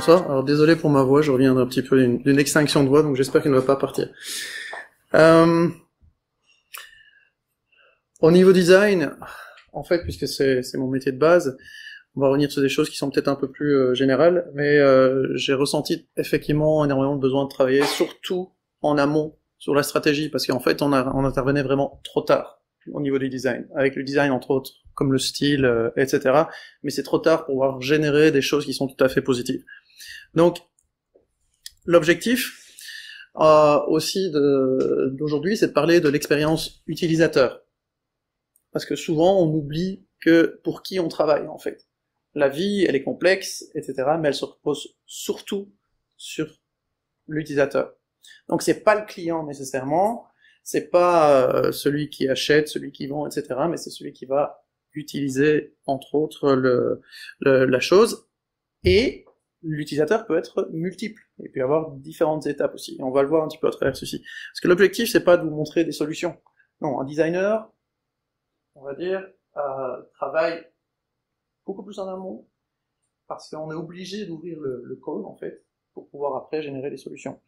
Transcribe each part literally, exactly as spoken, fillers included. Bonsoir. Alors désolé pour ma voix, je reviens un petit peu d'une extinction de voix, donc j'espère qu'elle ne va pas partir. Euh, au niveau design, en fait, puisque c'est mon métier de base, on va revenir sur des choses qui sont peut-être un peu plus euh, générales, mais euh, j'ai ressenti effectivement énormément de besoin de travailler, surtout en amont, sur la stratégie, parce qu'en fait, on, a, on intervenait vraiment trop tard au niveau du design, avec le design entre autres, comme le style, euh, et cetera. Mais c'est trop tard pour pouvoir générer des choses qui sont tout à fait positives. Donc, l'objectif euh, aussi d'aujourd'hui, c'est de parler de l'expérience utilisateur, parce que souvent, on oublie que pour qui on travaille, en fait. La vie, elle est complexe, et cetera, mais elle se repose surtout sur l'utilisateur. Donc c'est pas le client nécessairement, c'est pas euh, celui qui achète, celui qui vend, et cetera, mais c'est celui qui va utiliser, entre autres, le, le, la chose. Et l'utilisateur peut être multiple, et puis avoir différentes étapes aussi. Et on va le voir un petit peu à travers ceci. Parce que l'objectif, c'est pas de vous montrer des solutions. Non, un designer, on va dire, euh, travaille beaucoup plus en amont, parce qu'on est obligé d'ouvrir le, le code, en fait, pour pouvoir après générer des solutions.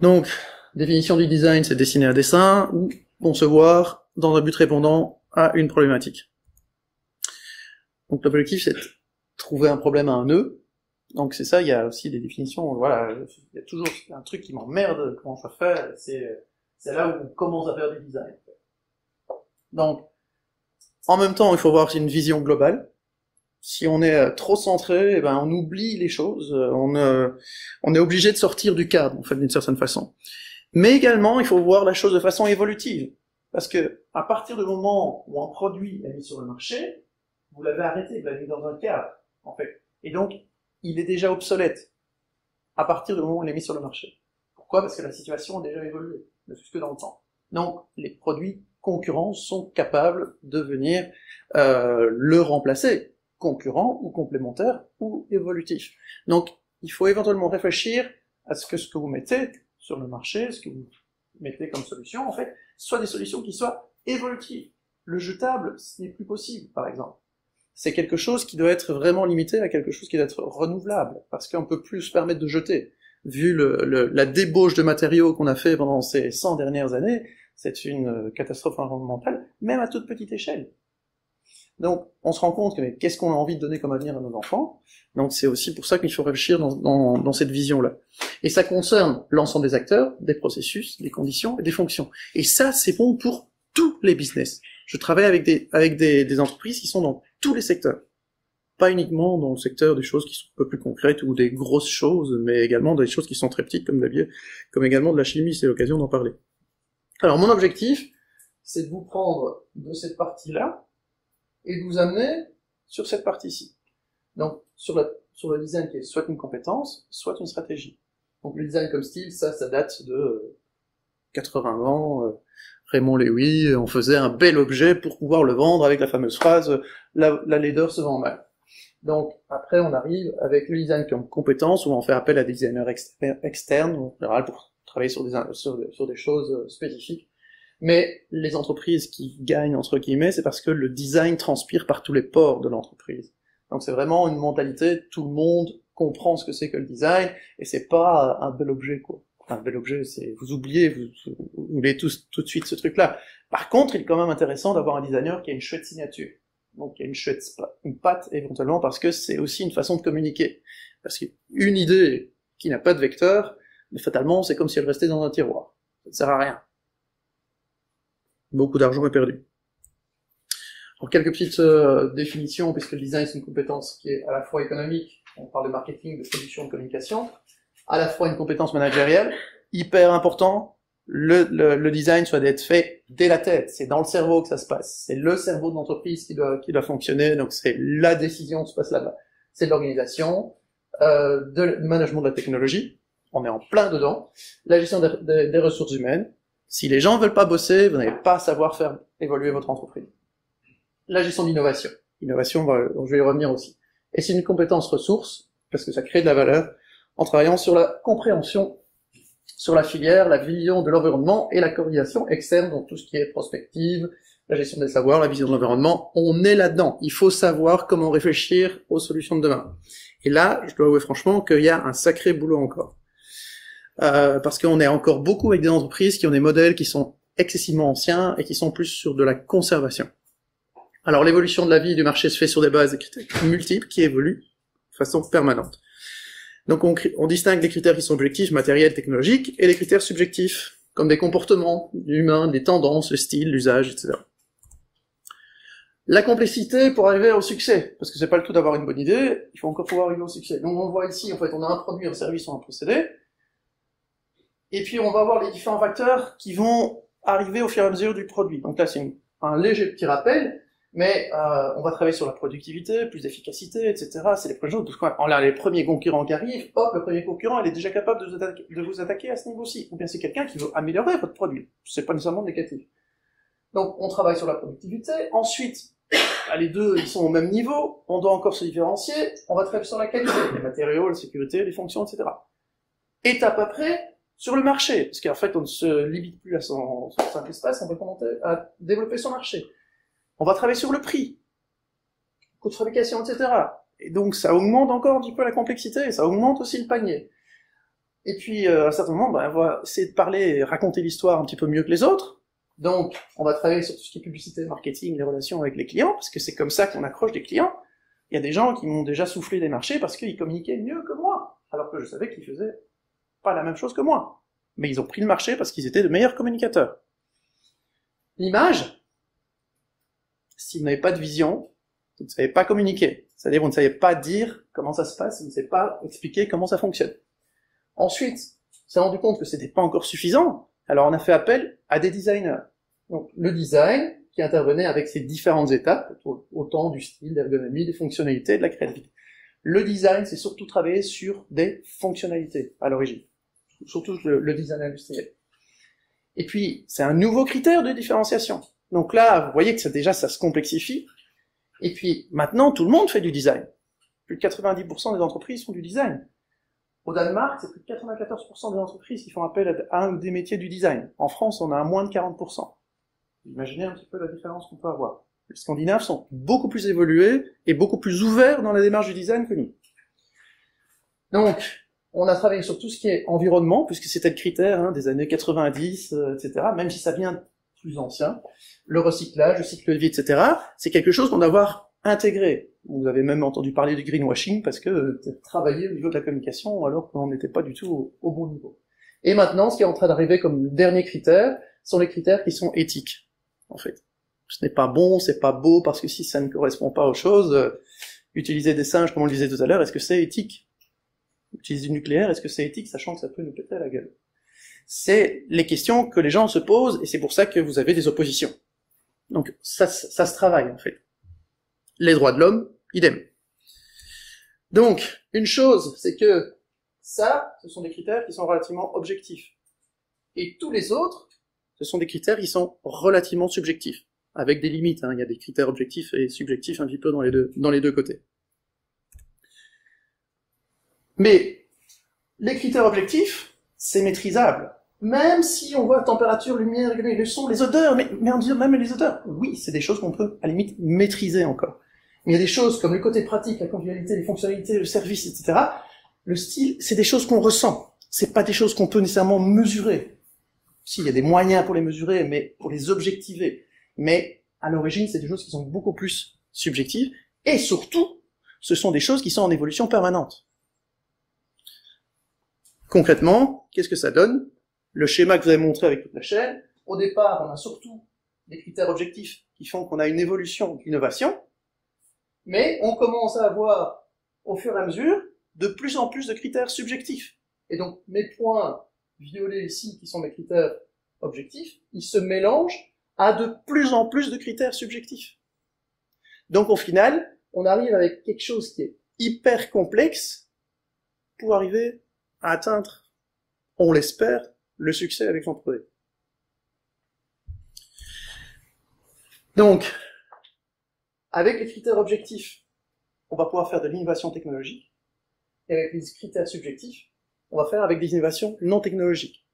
Donc, définition du design, c'est dessiner un dessin, ou concevoir dans un but répondant à une problématique. Donc l'objectif, c'est de trouver un problème à un nœud. Donc c'est ça, il y a aussi des définitions, voilà, il y a toujours un truc qui m'emmerde, comment je fais, c'est là où on commence à faire du design. Donc, en même temps, il faut avoir une vision globale. Si on est trop centré, eh ben, on oublie les choses, on, euh, on est obligé de sortir du cadre, en fait, d'une certaine façon. Mais également, il faut voir la chose de façon évolutive. Parce que, à partir du moment où un produit est mis sur le marché, vous l'avez arrêté, vous l'avez mis dans un cadre, en fait. Et donc, il est déjà obsolète, à partir du moment où il est mis sur le marché. Pourquoi? Parce que la situation a déjà évolué, ne fût-ce que dans le temps. Donc, les produits concurrents sont capables de venir euh, le remplacer, concurrent ou complémentaire ou évolutif. Donc, il faut éventuellement réfléchir à ce que ce que vous mettez sur le marché, ce que vous mettez comme solution, en fait, soit des solutions qui soient évolutives. Le jetable, ce n'est plus possible, par exemple. C'est quelque chose qui doit être vraiment limité à quelque chose qui doit être renouvelable, parce qu'on ne peut plus se permettre de jeter. Vu le, le, la débauche de matériaux qu'on a fait pendant ces cent dernières années, c'est une catastrophe environnementale, même à toute petite échelle. Donc, on se rend compte que qu'est-ce qu'on a envie de donner comme avenir à nos enfants? Donc, c'est aussi pour ça qu'il faut réfléchir dans, dans, dans cette vision-là. Et ça concerne l'ensemble des acteurs, des processus, des conditions et des fonctions. Et ça, c'est bon pour tous les business. Je travaille avec des, avec des, des entreprises qui sont dans tous les secteurs. Pas uniquement dans le secteur des choses qui sont un peu plus concrètes ou des grosses choses, mais également des choses qui sont très petites, comme, la, comme également de la chimie, c'est l'occasion d'en parler. Alors, mon objectif, c'est de vous prendre de cette partie-là et de vous amener sur cette partie-ci. Donc, sur, la, sur le design qui est soit une compétence, soit une stratégie. Donc, le design comme style, ça, ça date de quatre-vingts ans. Raymond Lévy, on faisait un bel objet pour pouvoir le vendre avec la fameuse phrase « la, la laideur se vend mal ». Donc, après, on arrive avec le design comme compétence, où on fait appel à des designers externes, en général, pour travailler sur des, sur, sur des choses spécifiques. Mais les entreprises qui gagnent, entre guillemets, c'est parce que le design transpire par tous les pores de l'entreprise. Donc c'est vraiment une mentalité, tout le monde comprend ce que c'est que le design, et c'est pas un bel objet, quoi. Un bel objet, c'est vous oubliez, vous, vous voulez tous, tout de suite ce truc-là. Par contre, il est quand même intéressant d'avoir un designer qui a une chouette signature. Donc il y a une chouette une patte, éventuellement, parce que c'est aussi une façon de communiquer. Parce qu'une idée qui n'a pas de vecteur, mais fatalement, c'est comme si elle restait dans un tiroir. Ça ne sert à rien. Beaucoup d'argent est perdu. Alors, quelques petites euh, définitions, puisque le design, c'est une compétence qui est à la fois économique, on parle de marketing, de production, de communication, à la fois une compétence managériale, hyper important, le, le, le design soit d'être fait dès la tête, c'est dans le cerveau que ça se passe, c'est le cerveau de l'entreprise qui doit, qui doit fonctionner, donc c'est la décision qui se passe là-bas. C'est de l'organisation, euh, de management de la technologie, on est en plein dedans, la gestion des, des, des ressources humaines. Si les gens veulent pas bosser, vous n'allez pas à savoir faire évoluer votre entreprise. La gestion d'innovation. Innovation, Innovation je vais y revenir aussi. Et c'est une compétence ressource, parce que ça crée de la valeur, en travaillant sur la compréhension, sur la filière, la vision de l'environnement et la coordination externe, donc tout ce qui est prospective, la gestion des savoirs, la vision de l'environnement, on est là-dedans. Il faut savoir comment réfléchir aux solutions de demain. Et là, je dois avouer franchement qu'il y a un sacré boulot encore. Euh, parce qu'on est encore beaucoup avec des entreprises qui ont des modèles qui sont excessivement anciens et qui sont plus sur de la conservation. Alors l'évolution de la vie et du marché se fait sur des bases de critères multiples qui évoluent de façon permanente. Donc on, on distingue les critères qui sont objectifs, matériels, technologiques, et les critères subjectifs, comme des comportements humains, des tendances, le style, l'usage, et cetera. La complexité pour arriver au succès, parce que c'est pas le tout d'avoir une bonne idée, il faut encore pouvoir arriver au succès. Donc on voit ici, en fait, on a un produit, un service ou un procédé, et puis on va voir les différents facteurs qui vont arriver au fur et à mesure du produit. Donc là c'est un léger petit rappel, mais euh, on va travailler sur la productivité, plus d'efficacité, et cetera. C'est les premiers choses, parce qu'on a les premiers concurrents qui arrivent, hop, le premier concurrent il est déjà capable de vous attaquer, de vous attaquer à ce niveau-ci. Ou bien c'est quelqu'un qui veut améliorer votre produit, c'est pas nécessairement négatif. Donc on travaille sur la productivité, ensuite, les deux ils sont au même niveau, on doit encore se différencier, on va travailler sur la qualité, les matériaux, la sécurité, les fonctions, et cetera. Étape après, sur le marché, parce qu'en fait on ne se limite plus à son simple espace, on va commencer à développer son marché. On va travailler sur le prix, coût de fabrication, et cetera. Et donc ça augmente encore un petit peu la complexité, et ça augmente aussi le panier. Et puis euh, à un certain moment, ben, on va essayer de parler et raconter l'histoire un petit peu mieux que les autres. Donc on va travailler sur tout ce qui est publicité, marketing, les relations avec les clients, parce que c'est comme ça qu'on accroche des clients. Il y a des gens qui m'ont déjà soufflé des marchés parce qu'ils communiquaient mieux que moi, alors que je savais qu'ils faisaient pas la même chose que moi. Mais ils ont pris le marché parce qu'ils étaient de meilleurs communicateurs. L'image, si vous n'avez pas de vision, vous ne savez pas communiquer. C'est-à-dire, vous ne savez pas dire comment ça se passe, vous ne savez pas expliquer comment ça fonctionne. Ensuite, on s'est rendu compte que ce n'était pas encore suffisant, alors on a fait appel à des designers. Donc, le design, qui intervenait avec ses différentes étapes, autant du style, de l'ergonomie, des fonctionnalités, de la créativité. Le design, c'est surtout travailler sur des fonctionnalités, à l'origine. Surtout le, le design industriel. Et puis, c'est un nouveau critère de différenciation. Donc là, vous voyez que ça, déjà, ça se complexifie. Et puis, maintenant, tout le monde fait du design. Plus de quatre-vingt-dix pour cent des entreprises font du design. Au Danemark, c'est plus de quatre-vingt-quatorze pour cent des entreprises qui font appel à un ou des métiers du design. En France, on a un moins de quarante pour cent. Imaginez un petit peu la différence qu'on peut avoir. Les Scandinaves sont beaucoup plus évolués et beaucoup plus ouverts dans la démarche du design que nous. Donc, on a travaillé sur tout ce qui est environnement, puisque c'était le critère hein, des années quatre-vingt-dix, euh, et cetera, même si ça vient plus ancien, le recyclage, le cycle de vie, et cetera, c'est quelque chose qu'on doit avoir intégré. Vous avez même entendu parler du greenwashing parce que c'est travaillé au niveau de la communication alors qu'on n'était pas du tout au, au bon niveau. Et maintenant, ce qui est en train d'arriver comme dernier critère, sont les critères qui sont éthiques, en fait. Ce n'est pas bon, c'est pas beau, parce que si ça ne correspond pas aux choses, euh, utiliser des singes, comme on le disait tout à l'heure, est-ce que c'est éthique? Utiliser du nucléaire, est-ce que c'est éthique, sachant que ça peut nous péter à la gueule? C'est les questions que les gens se posent, et c'est pour ça que vous avez des oppositions. Donc ça, ça, ça se travaille, en fait. Les droits de l'homme, idem. Donc, une chose, c'est que ça, ce sont des critères qui sont relativement objectifs. Et tous les autres, ce sont des critères qui sont relativement subjectifs, avec des limites, hein. Il y a des critères objectifs et subjectifs un petit peu dans les deux, dans les deux côtés. Mais les critères objectifs, c'est maîtrisable. Même si on voit la température, lumière, le son, les odeurs, mais, mais on dit même les odeurs. Oui, c'est des choses qu'on peut, à la limite, maîtriser encore. Mais il y a des choses comme le côté pratique, la convivialité, les fonctionnalités, le service, et cetera. Le style, c'est des choses qu'on ressent. C'est pas des choses qu'on peut nécessairement mesurer. Si, il y a des moyens pour les mesurer, mais pour les objectiver. Mais, à l'origine, c'est des choses qui sont beaucoup plus subjectives. Et surtout, ce sont des choses qui sont en évolution permanente. Concrètement, qu'est-ce que ça donne? Le schéma que vous avez montré avec toute la chaîne, au départ, on a surtout des critères objectifs qui font qu'on a une évolution d'innovation, mais on commence à avoir, au fur et à mesure, de plus en plus de critères subjectifs. Et donc, mes points violets ici, qui sont mes critères objectifs, ils se mélangent à de plus en plus de critères subjectifs. Donc, au final, on arrive avec quelque chose qui est hyper complexe pour arriver à atteindre, on l'espère, le succès avec son projet. Donc, avec les critères objectifs, on va pouvoir faire de l'innovation technologique, et avec les critères subjectifs, on va faire avec des innovations non technologiques.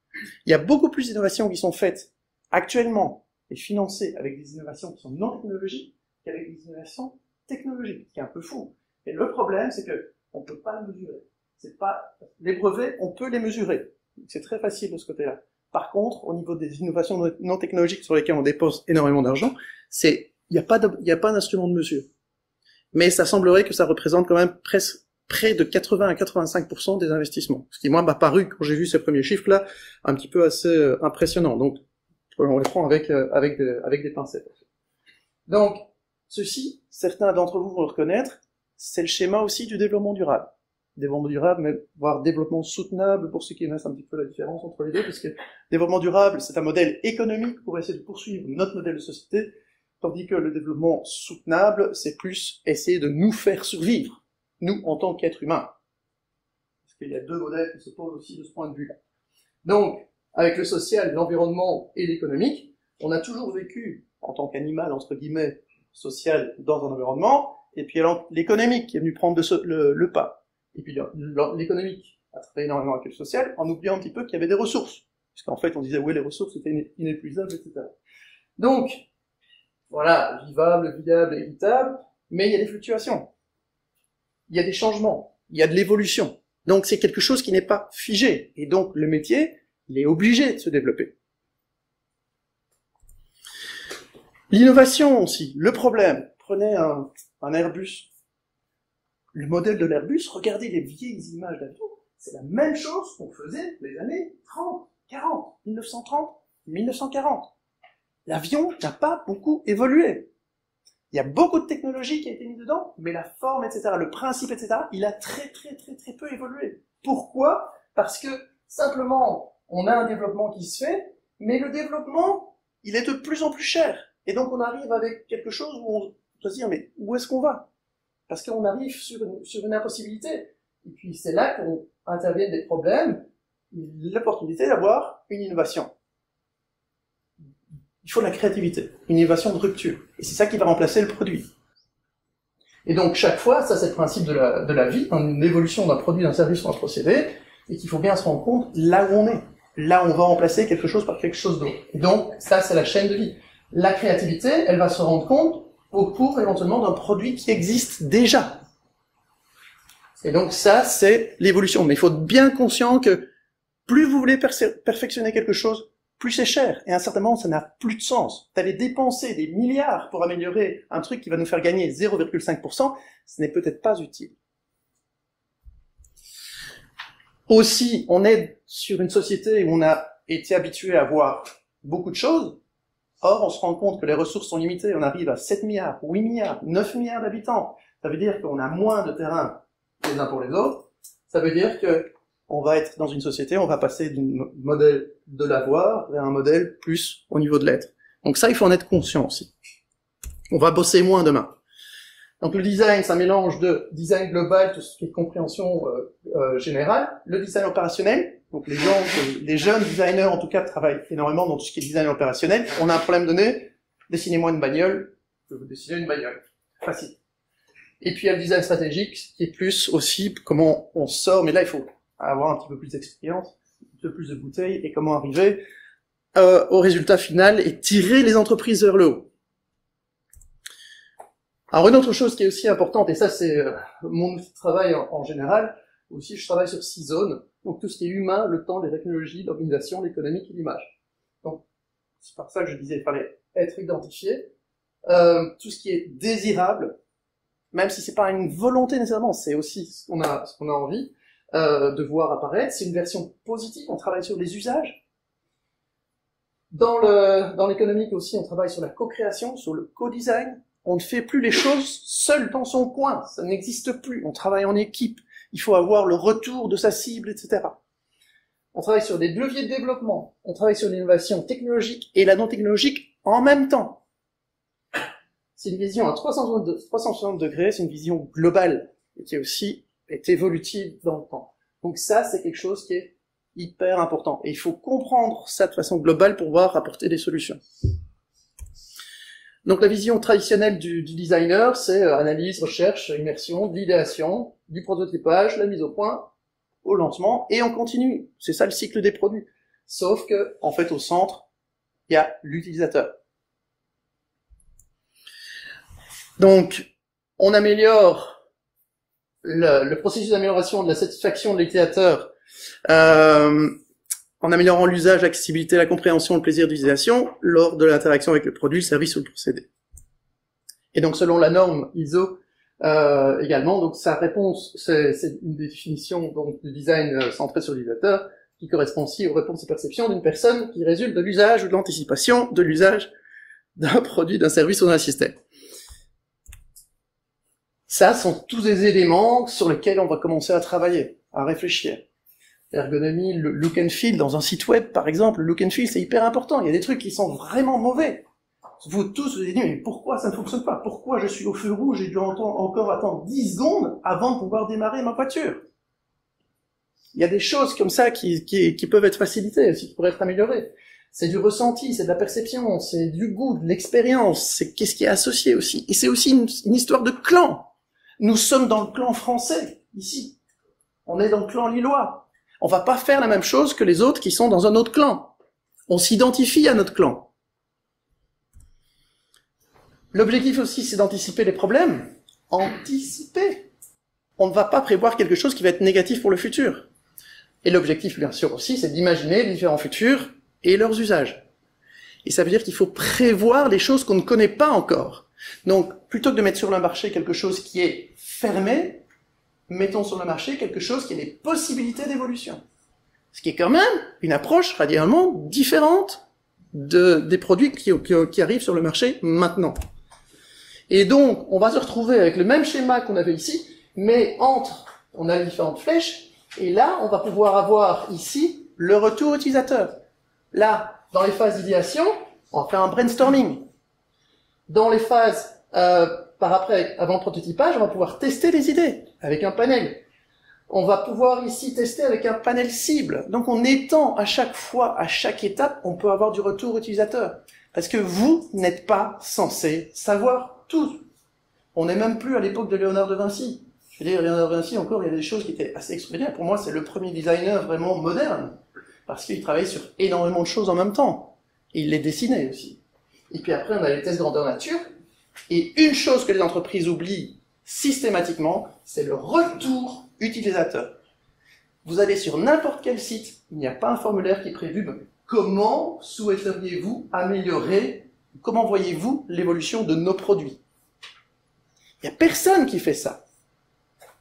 Il y a beaucoup plus d'innovations qui sont faites actuellement et financer avec des innovations qui sont non technologiques qu'avec des innovations technologiques, ce qui est un peu fou. Et le problème, c'est qu'on ne peut pas le mesurer. C'est pas... Les brevets, on peut les mesurer. C'est très facile de ce côté-là. Par contre, au niveau des innovations non technologiques sur lesquelles on dépense énormément d'argent, il n'y a pas d'instrument de mesure. Mais ça semblerait que ça représente quand même presque près de quatre-vingts à quatre-vingt-cinq pour cent des investissements. Ce qui, moi, m'a paru, quand j'ai vu ces premiers chiffres-là, un petit peu assez euh, impressionnant. Donc, on les prend avec, euh, avec, de, avec des pincettes. Donc, ceci, certains d'entre vous vont le reconnaître, c'est le schéma aussi du développement durable. Développement durable, mais voire développement soutenable, pour ceux qui connaissent un petit peu la différence entre les deux, parce que développement durable, c'est un modèle économique pour essayer de poursuivre notre modèle de société, tandis que le développement soutenable, c'est plus essayer de nous faire survivre, nous en tant qu'êtres humains. Parce qu'il y a deux modèles qui se posent aussi de ce point de vue-là. Donc, avec le social, l'environnement et l'économique, on a toujours vécu, en tant qu'animal, entre guillemets, social dans un environnement, et puis l'économique qui est venu prendre le, le, le pas. Et puis l'économique a travaillé énormément avec le social, en oubliant un petit peu qu'il y avait des ressources. Parce qu'en fait, on disait, oui, les ressources étaient inépuisables, et cetera. Donc, voilà, vivable, viable, évitable, mais il y a des fluctuations. Il y a des changements, il y a de l'évolution. Donc c'est quelque chose qui n'est pas figé. Et donc le métier, il est obligé de se développer. L'innovation aussi, le problème. Prenez un, un Airbus. Le modèle de l'Airbus, regardez les vieilles images d'avion. C'est la même chose qu'on faisait les années trente, quarante, mille neuf cent trente, mille neuf cent quarante. L'avion n'a pas beaucoup évolué. Il y a beaucoup de technologie qui a été mise dedans, mais la forme, et cetera, le principe, et cetera, il a très, très, très, très peu évolué. Pourquoi? Parce que, simplement, on a un développement qui se fait, mais le développement, il est de plus en plus cher. Et donc, on arrive avec quelque chose où on doit se dire, mais où est-ce qu'on va? Parce qu'on arrive sur une, sur une impossibilité. Et puis, c'est là qu'on intervient des problèmes, l'opportunité d'avoir une innovation. Il faut de la créativité, une innovation de rupture. Et c'est ça qui va remplacer le produit. Et donc, chaque fois, ça c'est le principe de la, de la vie, une évolution d'un produit, d'un service ou d'un procédé, et qu'il faut bien se rendre compte là où on est. Là, on va remplacer quelque chose par quelque chose d'autre. Et donc, ça c'est la chaîne de vie. La créativité, elle va se rendre compte au cours éventuellement d'un produit qui existe déjà. Et donc, ça c'est l'évolution. Mais il faut être bien conscient que plus vous voulez perfectionner quelque chose, plus c'est cher, et à un certain moment, ça n'a plus de sens. D'aller dépenser des milliards pour améliorer un truc qui va nous faire gagner zéro virgule cinq pour cent, ce n'est peut-être pas utile. Aussi, on est sur une société où on a été habitué à voir beaucoup de choses, or on se rend compte que les ressources sont limitées, on arrive à sept milliards, huit milliards, neuf milliards d'habitants. Ça veut dire qu'on a moins de terrain les uns pour les autres, ça veut dire que on va être dans une société, on va passer d'un modèle de l'avoir vers un modèle plus au niveau de l'être. Donc ça, il faut en être conscient aussi. On va bosser moins demain. Donc le design, c'est un mélange de design global, tout ce qui est compréhension euh, euh, générale, le design opérationnel, donc les gens, les jeunes designers en tout cas travaillent énormément dans tout ce qui est design opérationnel. On a un problème donné, dessinez-moi une bagnole, je vais vous dessiner une bagnole. Facile. Et puis il y a le design stratégique, qui est plus aussi comment on sort, mais là il faut avoir un petit peu plus d'expérience, un peu plus de bouteilles, et comment arriver euh, au résultat final et tirer les entreprises vers le haut. Alors une autre chose qui est aussi importante, et ça c'est euh, mon travail en, en général, aussi je travaille sur six zones, donc tout ce qui est humain, le temps, les technologies, l'organisation, l'économique et l'image. Donc c'est pour ça que je disais, il fallait être identifié. Euh, tout ce qui est désirable, même si c'est pas une volonté nécessairement, c'est aussi ce qu'on a, ce qu'on a envie, Euh, de voir apparaître, c'est une version positive, on travaille sur les usages. Dans le, dans l'économique aussi, on travaille sur la co-création, sur le co-design. On ne fait plus les choses seul dans son coin, ça n'existe plus, on travaille en équipe, il faut avoir le retour de sa cible, et cetera. On travaille sur des leviers de développement, on travaille sur l'innovation technologique et la non-technologique en même temps. C'est une vision à trois cent soixante degrés, c'est une vision globale, et qui est aussi est évolutive dans le temps. Donc ça, c'est quelque chose qui est hyper important. Et il faut comprendre ça de façon globale pour pouvoir apporter des solutions. Donc la vision traditionnelle du, du designer, c'est analyse, recherche, immersion, l'idéation, du prototypage, la mise au point, au lancement, et on continue. C'est ça le cycle des produits. Sauf que, en fait, au centre, il y a l'utilisateur. Donc, on améliore le, le processus d'amélioration de la satisfaction de l'utilisateur euh, en améliorant l'usage, l'accessibilité, la compréhension, le plaisir d'utilisation lors de l'interaction avec le produit, le service ou le procédé. Et donc, selon la norme I S O euh, également, donc sa réponse, c'est une définition donc du design centré sur l'utilisateur qui correspond aussi aux réponses et perceptions d'une personne qui résulte de l'usage ou de l'anticipation de l'usage d'un produit, d'un service ou d'un système. Ça sont tous des éléments sur lesquels on va commencer à travailler, à réfléchir. L'ergonomie, le look and feel, dans un site web par exemple, le look and feel c'est hyper important, il y a des trucs qui sont vraiment mauvais. Vous tous vous dites, mais pourquoi ça ne fonctionne pas? Pourquoi je suis au feu rouge et je dois encore attendre dix secondes avant de pouvoir démarrer ma voiture? Il y a des choses comme ça qui, qui, qui peuvent être facilitées, qui pourraient être améliorées. C'est du ressenti, c'est de la perception, c'est du goût, de l'expérience, c'est qu'est-ce qui est associé aussi. Et c'est aussi une, une histoire de clan. Nous sommes dans le clan français, ici. On est dans le clan lillois. On va pas faire la même chose que les autres qui sont dans un autre clan. On s'identifie à notre clan. L'objectif aussi, c'est d'anticiper les problèmes. Anticiper. On ne va pas prévoir quelque chose qui va être négatif pour le futur. Et l'objectif, bien sûr, aussi, c'est d'imaginer les différents futurs et leurs usages. Et ça veut dire qu'il faut prévoir les choses qu'on ne connaît pas encore. Donc, plutôt que de mettre sur le marché quelque chose qui est fermé, mettons sur le marché quelque chose qui a des possibilités d'évolution. Ce qui est quand même une approche radicalement différente de, des produits qui, qui, qui arrivent sur le marché maintenant. Et donc, on va se retrouver avec le même schéma qu'on avait ici, mais entre, on a les différentes flèches, et là, on va pouvoir avoir ici le retour utilisateur. Là, dans les phases d'idéation, on va faire un brainstorming. Dans les phases, euh, par après, avant le prototypage, on va pouvoir tester des idées avec un panel. On va pouvoir ici tester avec un panel cible. Donc, on étend à chaque fois, à chaque étape, on peut avoir du retour utilisateur. Parce que vous n'êtes pas censé savoir tout. On n'est même plus à l'époque de Léonard de Vinci. Je veux dire, Léonard de Vinci, encore, il y a des choses qui étaient assez extraordinaires. Pour moi, c'est le premier designer vraiment moderne. Parce qu'il travaillait sur énormément de choses en même temps. Et il les dessinait aussi. Et puis après, on a les tests grandeur nature. Et une chose que les entreprises oublient systématiquement, c'est le retour utilisateur. Vous allez sur n'importe quel site, il n'y a pas un formulaire qui est prévu. Ben, comment souhaiteriez-vous améliorer, comment voyez-vous l'évolution de nos produits? Il n'y a personne qui fait ça.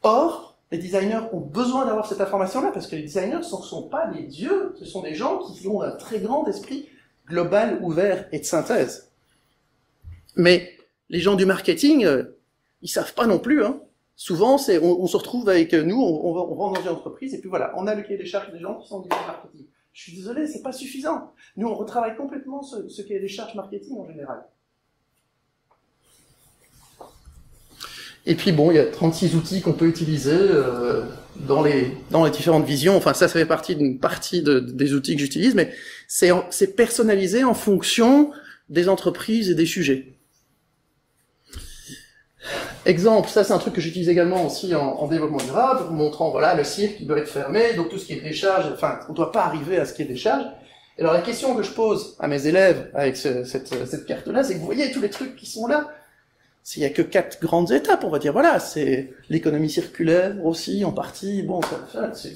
Or, les designers ont besoin d'avoir cette information-là, parce que les designers ne sont, sont pas des dieux, ce sont des gens qui ont un très grand esprit global, ouvert et de synthèse. Mais les gens du marketing, euh, ils savent pas non plus. Hein. Souvent, on, on se retrouve avec nous, on, on, on rentre dans une entreprise, et puis voilà, on a le cahier des charges des gens qui sont du marketing. Je suis désolé, c'est pas suffisant. Nous, on retravaille complètement ce, ce cahier des charges marketing en général. Et puis bon, il y a trente-six outils qu'on peut utiliser euh, dans les dans les différentes visions. Enfin, ça, ça fait partie d'une partie de, des outils que j'utilise, mais c'est c'est personnalisé en fonction des entreprises et des sujets. Exemple, ça c'est un truc que j'utilise également aussi en, en développement durable, montrant voilà le cirque qui doit être fermé, donc tout ce qui est décharge. Enfin, on ne doit pas arriver à ce qui est décharge. Et alors la question que je pose à mes élèves avec ce, cette cette carte-là, c'est que vous voyez tous les trucs qui sont là. Il n'y a que quatre grandes étapes, on va dire, voilà, c'est l'économie circulaire aussi, en partie, bon,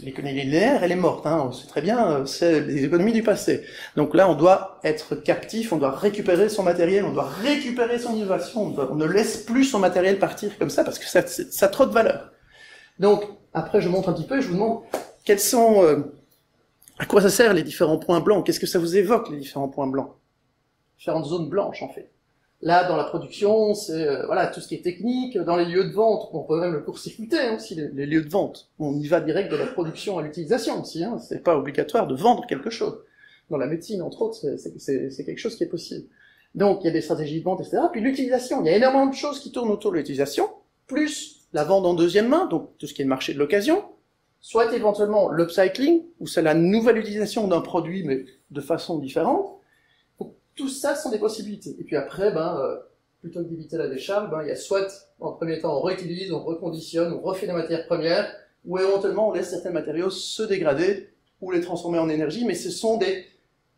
l'économie linéaire, elle est morte, hein, c'est très bien, c'est les économies du passé. Donc là, on doit être captif, on doit récupérer son matériel, on doit récupérer son innovation, on, doit, on ne laisse plus son matériel partir comme ça, parce que ça, ça a trop de valeur. Donc, après, je montre un petit peu et je vous demande, quels sont, euh, à quoi ça sert les différents points blancs, qu'est-ce que ça vous évoque, les différents points blancs, différentes zones blanches, en fait. Là, dans la production, c'est euh, voilà tout ce qui est technique. Dans les lieux de vente, on peut même le court-circuiter hein, aussi, les, les lieux de vente. On y va direct de la production à l'utilisation aussi. Hein, c'est pas obligatoire de vendre quelque chose. Dans la médecine, entre autres, c'est quelque chose qui est possible. Donc, il y a des stratégies de vente, et cetera. Puis l'utilisation, il y a énormément de choses qui tournent autour de l'utilisation, plus la vente en deuxième main, donc tout ce qui est le marché de l'occasion, soit éventuellement l'upcycling, où c'est la nouvelle utilisation d'un produit, mais de façon différente. Tout ça sont des possibilités. Et puis après, ben, euh, plutôt que d'éviter la décharge, ben, il y a soit, en premier temps, on réutilise, on reconditionne, on refait la matière première, ou éventuellement, on laisse certains matériaux se dégrader ou les transformer en énergie, mais ce sont des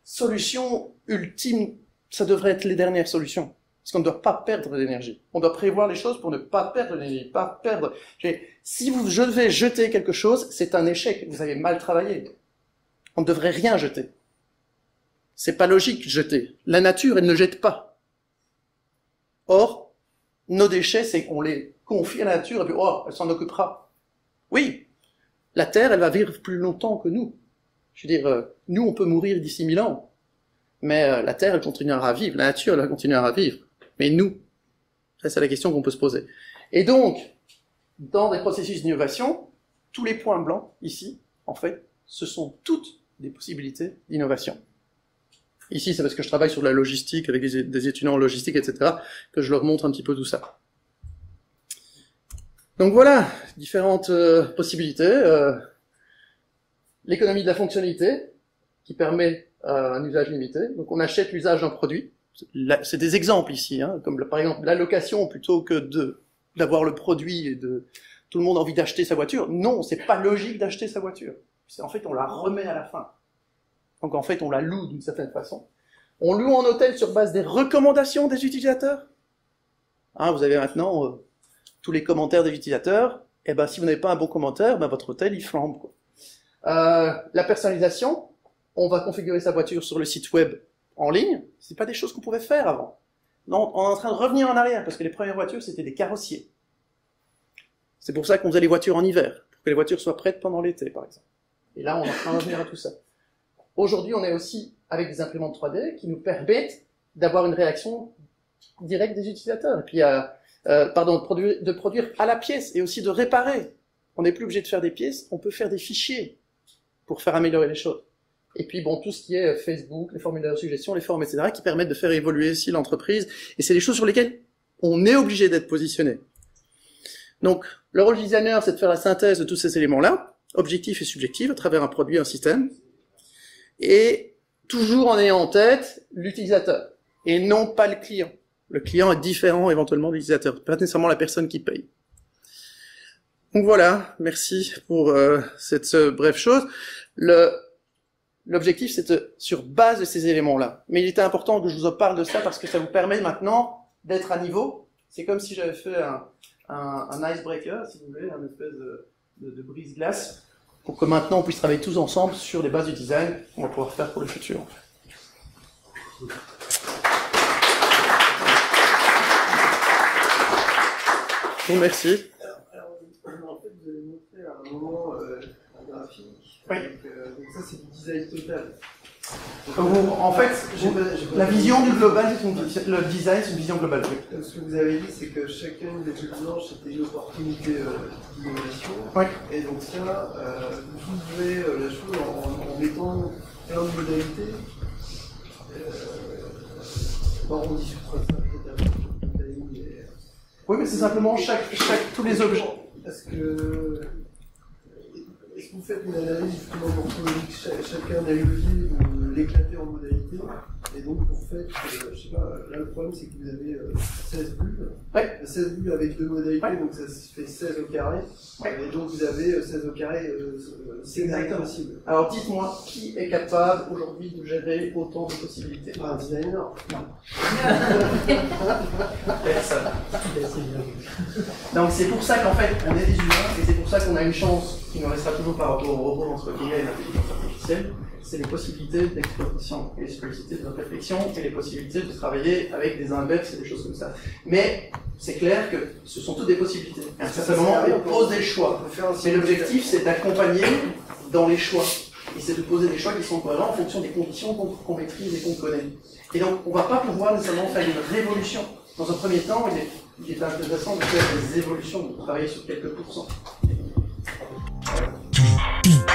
solutions ultimes. Ça devrait être les dernières solutions. Parce qu'on ne doit pas perdre d'énergie. On doit prévoir les choses pour ne pas perdre d'énergie, pas perdre. Si vous devez jeter quelque chose, c'est un échec. Vous avez mal travaillé. On ne devrait rien jeter. C'est pas logique, jeter. La nature, elle ne jette pas. Or, nos déchets, c'est qu'on les confie à la nature et puis, oh, elle s'en occupera. Oui, la Terre, elle va vivre plus longtemps que nous. Je veux dire, nous, on peut mourir d'ici mille ans, mais la Terre, elle continuera à vivre. La nature, elle continuera à vivre. Mais nous, ça c'est la question qu'on peut se poser. Et donc, dans des processus d'innovation, tous les points blancs, ici, en fait, ce sont toutes des possibilités d'innovation. Ici, c'est parce que je travaille sur la logistique, avec des, des étudiants en logistique, et cetera, que je leur montre un petit peu tout ça. Donc voilà, différentes euh, possibilités. Euh, L'économie de la fonctionnalité, qui permet euh, un usage limité. Donc on achète l'usage d'un produit. C'est des exemples ici, hein, comme le, par exemple l'allocation plutôt que de d'avoir le produit et de tout le monde a envie d'acheter sa voiture. Non, c'est pas logique d'acheter sa voiture. En fait, on la remet à la fin. Donc en fait, on la loue d'une certaine façon. On loue en hôtel sur base des recommandations des utilisateurs. Hein, vous avez maintenant euh, tous les commentaires des utilisateurs. Et ben si vous n'avez pas un bon commentaire, ben, votre hôtel il flambe, quoi. Euh, la personnalisation, on va configurer sa voiture sur le site web en ligne, c'est pas des choses qu'on pouvait faire avant. Non, on est en train de revenir en arrière, parce que les premières voitures c'était des carrossiers. C'est pour ça qu'on faisait les voitures en hiver, pour que les voitures soient prêtes pendant l'été par exemple. Et là on est en train de revenir à tout ça. Aujourd'hui on est aussi avec des imprimantes trois D qui nous permettent d'avoir une réaction directe des utilisateurs, et puis euh, euh, pardon, de produire, de produire à la pièce et aussi de réparer. On n'est plus obligé de faire des pièces, on peut faire des fichiers pour faire améliorer les choses. Et puis bon, tout ce qui est Facebook, les formulaires de suggestion, les forums, et cetera, qui permettent de faire évoluer aussi l'entreprise, et c'est des choses sur lesquelles on est obligé d'être positionné. Donc, le rôle du designer, c'est de faire la synthèse de tous ces éléments-là, objectifs et subjectifs, à travers un produit, un système, et toujours en ayant en tête l'utilisateur, et non pas le client. Le client est différent éventuellement de l'utilisateur, pas nécessairement la personne qui paye. Donc voilà, merci pour euh, cette euh, brève chose. L'objectif, c'est euh, sur base de ces éléments-là. Mais il était important que je vous en parle de ça parce que ça vous permet maintenant d'être à niveau. C'est comme si j'avais fait un, un, un icebreaker, si vous voulez, un espèce de, de, de brise-glace, pour que maintenant on puisse travailler tous ensemble sur les bases du design qu'on va pouvoir faire pour le futur. Et merci. Moment, euh, un graphique. Oui. Donc, euh, donc ça c'est du design total. Donc, en fait, la vision du global, le design c'est une vision globale. Donc, ce que vous avez dit c'est que chacun des bulles blanches était une opportunité euh, d'innovation. Oui. Et donc ça, euh, vous jouez euh, la chose en, en mettant plein de modalités. Euh, bon, on discutera ça peut-être un peu. Oui, mais c'est simplement chaque, chaque, tous les objets. Parce que... Est-ce que vous faites une analyse justement pour que ch chacun a eu ou l'éclater en modalités? Et donc, en fait, euh, je sais pas, là le problème c'est que vous avez euh, seize bulles. Ouais. seize bulles avec deux modalités, ouais. Donc ça fait seize au carré. Ouais. Et donc vous avez euh, seize au carré, euh, c'est exactement possible. Alors dites-moi, qui est capable aujourd'hui de gérer autant de possibilités? Un designer? Non. Personne. Donc c'est pour ça qu'en fait, on est des humains et c'est pour ça qu'on a une chance qui nous restera toujours par rapport au robot entre guillemets et l'intelligence artificielle. C'est les possibilités d'exploitation, les possibilités de réflexion et les possibilités de travailler avec des inverses et des choses comme ça. Mais c'est clair que ce sont toutes des possibilités. À un certain moment, on pose des choix. Mais l'objectif, c'est d'accompagner dans les choix. Et c'est de poser des choix qui sont cohérents en fonction des conditions qu'on qu'on maîtrise et qu'on connaît. Et donc, on ne va pas pouvoir nécessairement faire une révolution. Dans un premier temps, il est, il est intéressant de faire des évolutions, de travailler sur quelques pourcents.